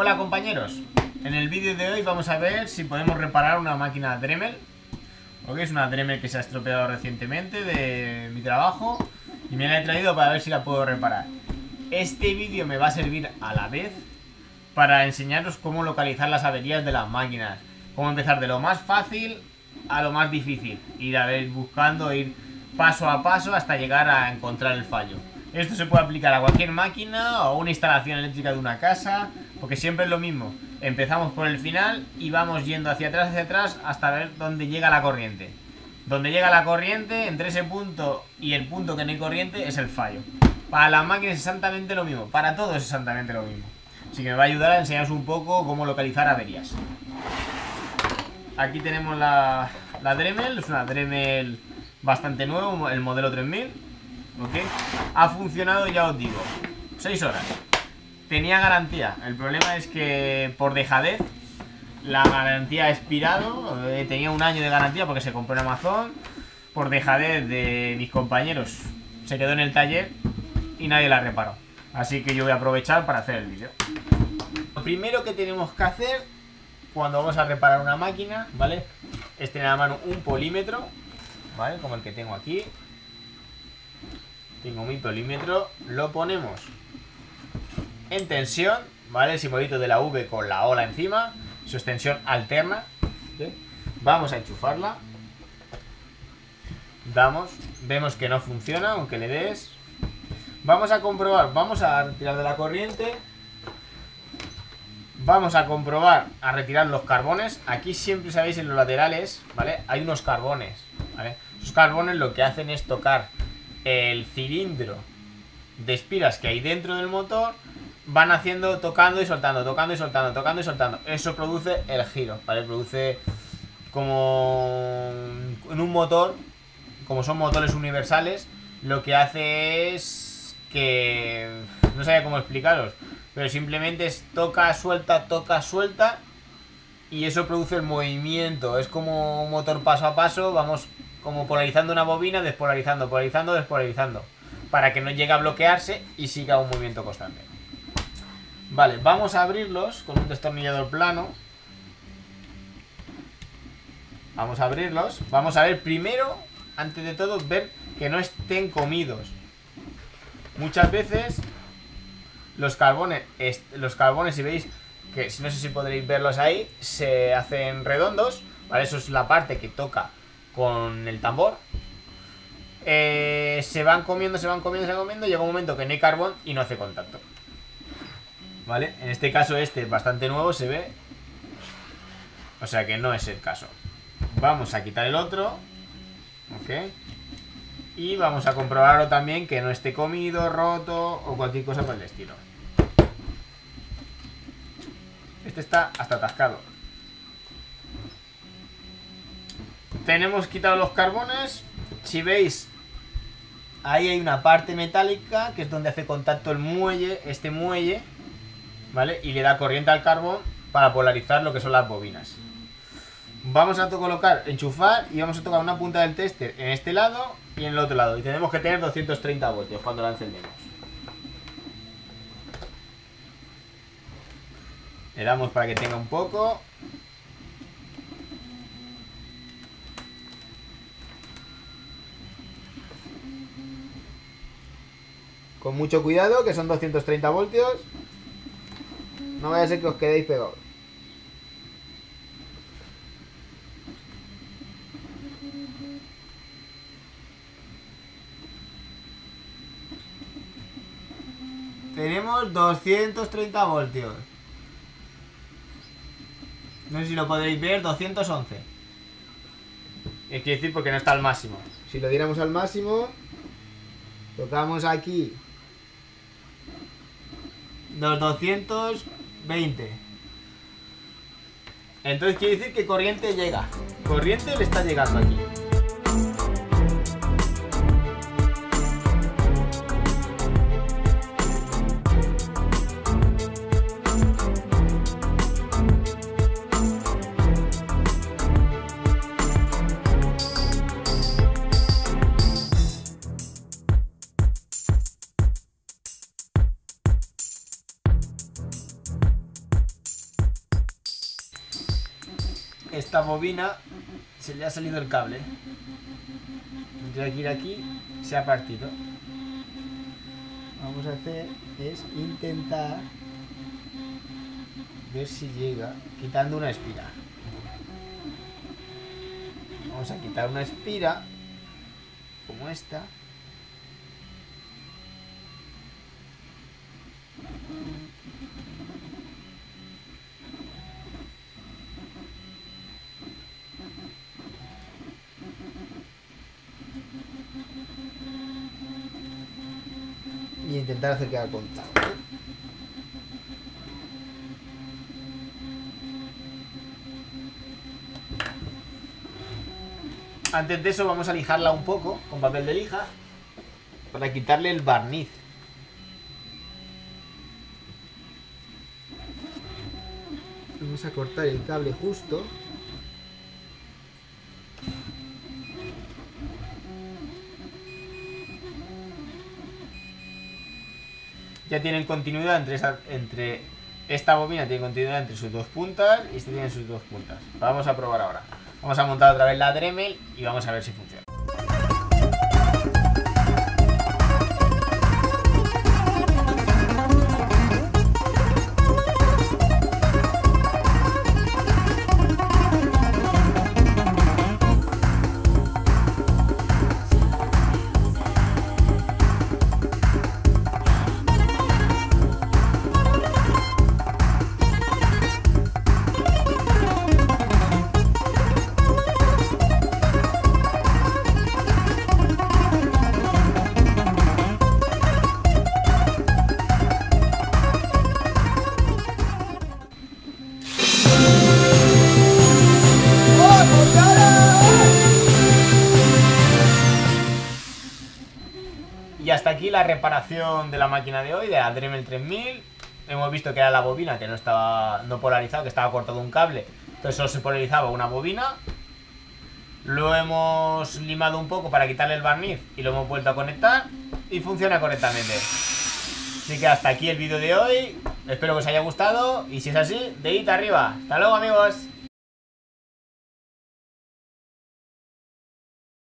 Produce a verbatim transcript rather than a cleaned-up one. Hola compañeros, en el vídeo de hoy vamos a ver si podemos reparar una máquina Dremel. Ok, es una Dremel que se ha estropeado recientemente de mi trabajo y me la he traído para ver si la puedo reparar. Este vídeo me va a servir a la vez para enseñaros cómo localizar las averías de las máquinas, cómo empezar de lo más fácil a lo más difícil, ir a ver buscando, ir paso a paso hasta llegar a encontrar el fallo. Esto se puede aplicar a cualquier máquina o a una instalación eléctrica de una casa, porque siempre es lo mismo. Empezamos por el final y vamos yendo hacia atrás, hacia atrás, hasta ver dónde llega la corriente. Donde llega la corriente, entre ese punto y el punto que no hay corriente, es el fallo. Para las máquinas es exactamente lo mismo, para todos es exactamente lo mismo. Así que me va a ayudar a enseñaros un poco cómo localizar averías. Aquí tenemos la, la Dremel, es una Dremel bastante nueva, el modelo tres mil. ¿Okay? Ha funcionado, ya os digo, seis horas. Tenía garantía. El problema es que por dejadez la garantía ha expirado. eh, Tenía un año de garantía porque se compró en Amazon. Por dejadez de mis compañeros se quedó en el taller y nadie la reparó. Así que yo voy a aprovechar para hacer el vídeo. Lo primero que tenemos que hacer cuando vamos a reparar una máquina, ¿vale?, es tener a mano un polímetro, ¿vale?, como el que tengo aquí. Tengo mi polímetro, lo ponemos en tensión, ¿vale? El simbolito de la V con la ola encima, su extensión alterna. ¿Sí? Vamos a enchufarla. Damos, vemos que no funciona, aunque le des. Vamos a comprobar, vamos a retirar de la corriente. Vamos a comprobar, a retirar los carbones. Aquí siempre sabéis en los laterales, ¿vale?, hay unos carbones, ¿vale? Esos carbones lo que hacen es tocar el cilindro de espiras que hay dentro del motor. Van haciendo, tocando y soltando, tocando y soltando, tocando y soltando. Eso produce el giro, ¿vale? Produce como en un motor, como son motores universales, lo que hace es que, no sabía cómo explicaros, pero simplemente es toca, suelta, toca, suelta, y eso produce el movimiento. Es como un motor paso a paso, vamos como polarizando una bobina, despolarizando, polarizando, despolarizando, para que no llegue a bloquearse y siga un movimiento constante. Vale, vamos a abrirlos con un destornillador plano. Vamos a abrirlos. Vamos a ver primero, antes de todo, ver que no estén comidos. Muchas veces los carbones, los carbones, si veis, que no sé si podréis verlos ahí, se hacen redondos, ¿vale? Eso es la parte que toca con el tambor. eh, Se van comiendo, se van comiendo, se van comiendo. Llega un momento que no hay carbón y no hace contacto, ¿vale? En este caso este es bastante nuevo, se ve. O sea que no es el caso. Vamos a quitar el otro. Ok. Y vamos a comprobarlo también, que no esté comido, roto o cualquier cosa por el estilo. Este está hasta atascado. Tenemos quitado los carbones. Si veis, ahí hay una parte metálica que es donde hace contacto el muelle, este muelle, ¿vale? Y le da corriente al carbón para polarizar lo que son las bobinas. Vamos a colocar, enchufar, y vamos a tocar una punta del tester en este lado y en el otro lado. Y tenemos que tener doscientos treinta voltios cuando la encendemos. Le damos para que tenga un poco. Con mucho cuidado, que son doscientos treinta voltios. No vaya a ser que os quedéis pegados. Tenemos doscientos treinta voltios. No sé si lo podréis ver, doscientos once. Es que decir, porque no está al máximo. Si lo diéramos al máximo, tocamos aquí los doscientos veinte. Entonces quiere decir que corriente llega. Corriente le está llegando aquí. esta bobina se le ha salido el cable. Tendría que ir aquí, se ha partido. Vamos a hacer es intentar ver si llega, quitando una espira. Vamos a quitar una espira como esta. Y intentar hacer quedar contado. Antes de eso vamos a lijarla un poco con papel de lija para quitarle el barniz. Vamos a cortar el cable justo. Ya tienen continuidad entre esta, entre esta bobina, tiene continuidad entre sus dos puntas y este tiene sus dos puntas. Vamos a probar ahora. Vamos a montar otra vez la Dremel y vamos a ver si funciona. Y hasta aquí la reparación de la máquina de hoy, de la Dremel tres mil. Hemos visto que era la bobina que no estaba no polarizada, que estaba cortado un cable, entonces solo se polarizaba una bobina. Lo hemos limado un poco para quitarle el barniz y lo hemos vuelto a conectar y funciona correctamente. Así que hasta aquí el vídeo de hoy. Espero que os haya gustado y si es así, dedito arriba. Hasta luego, amigos.